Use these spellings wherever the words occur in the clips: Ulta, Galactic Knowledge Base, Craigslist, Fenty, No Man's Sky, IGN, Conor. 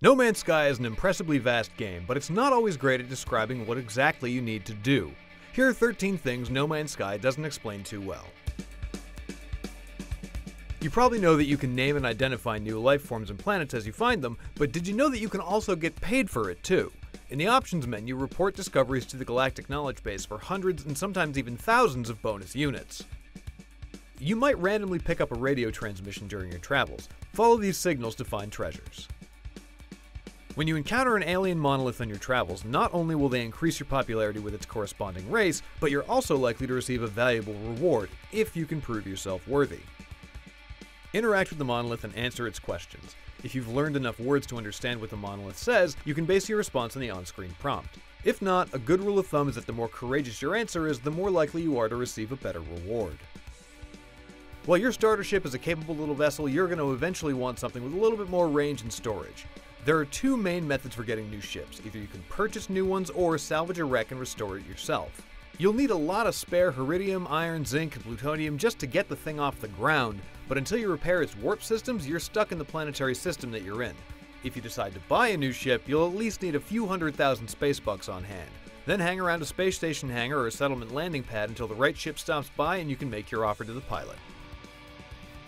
No Man's Sky is an impressively vast game, but it's not always great at describing what exactly you need to do. Here are 13 things No Man's Sky doesn't explain too well. You probably know that you can name and identify new life forms and planets as you find them, but did you know that you can also get paid for it too? In the options menu, report discoveries to the Galactic Knowledge Base for hundreds and sometimes even thousands of bonus units. You might randomly pick up a radio transmission during your travels. Follow these signals to find treasures. When you encounter an alien monolith on your travels, not only will they increase your popularity with its corresponding race, but you're also likely to receive a valuable reward, if you can prove yourself worthy. Interact with the monolith and answer its questions. If you've learned enough words to understand what the monolith says, you can base your response on the on-screen prompt. If not, a good rule of thumb is that the more courageous your answer is, the more likely you are to receive a better reward. While your starter ship is a capable little vessel, you're going to eventually want something with a little bit more range and storage. There are two main methods for getting new ships. Either you can purchase new ones or salvage a wreck and restore it yourself. You'll need a lot of spare Iridium, Iron, Zinc, and Plutonium just to get the thing off the ground, but until you repair its warp systems, you're stuck in the planetary system that you're in. If you decide to buy a new ship, you'll at least need a few $100,000 space bucks on hand. Then hang around a space station hangar or a settlement landing pad until the right ship stops by and you can make your offer to the pilot.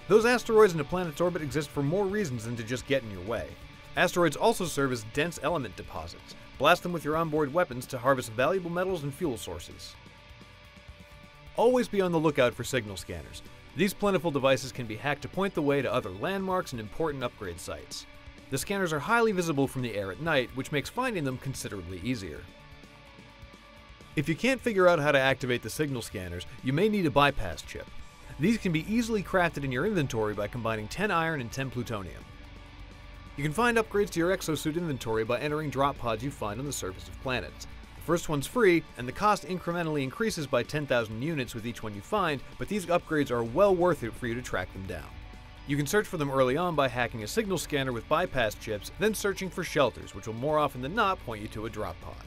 Those asteroids in a planet's orbit exist for more reasons than to just get in your way. Asteroids also serve as dense element deposits. Blast them with your onboard weapons to harvest valuable metals and fuel sources. Always be on the lookout for signal scanners. These plentiful devices can be hacked to point the way to other landmarks and important upgrade sites. The scanners are highly visible from the air at night, which makes finding them considerably easier. If you can't figure out how to activate the signal scanners, you may need a bypass chip. These can be easily crafted in your inventory by combining 10 iron and 10 plutonium. You can find upgrades to your exosuit inventory by entering drop pods you find on the surface of planets. The first one's free, and the cost incrementally increases by 10,000 units with each one you find, but these upgrades are well worth it for you to track them down. You can search for them early on by hacking a signal scanner with bypass chips, then searching for shelters, which will more often than not point you to a drop pod.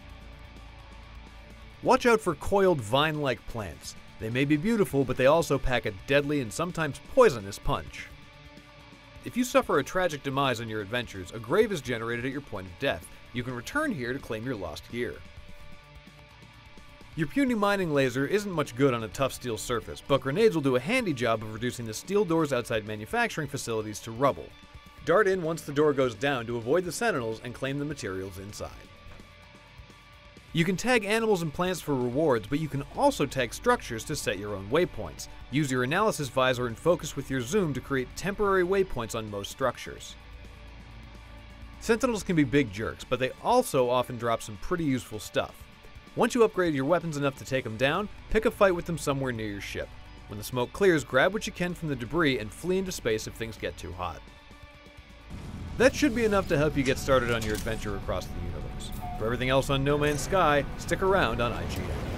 Watch out for coiled vine-like plants. They may be beautiful, but they also pack a deadly and sometimes poisonous punch. If you suffer a tragic demise on your adventures, a grave is generated at your point of death. You can return here to claim your lost gear. Your puny mining laser isn't much good on a tough steel surface, but grenades will do a handy job of reducing the steel doors outside manufacturing facilities to rubble. Dart in once the door goes down to avoid the sentinels and claim the materials inside. You can tag animals and plants for rewards, but you can also tag structures to set your own waypoints. Use your analysis visor and focus with your zoom to create temporary waypoints on most structures. Sentinels can be big jerks, but they also often drop some pretty useful stuff. Once you upgrade your weapons enough to take them down, pick a fight with them somewhere near your ship. When the smoke clears, grab what you can from the debris and flee into space if things get too hot. That should be enough to help you get started on your adventure across the universe. For everything else on No Man's Sky, stick around on IGN.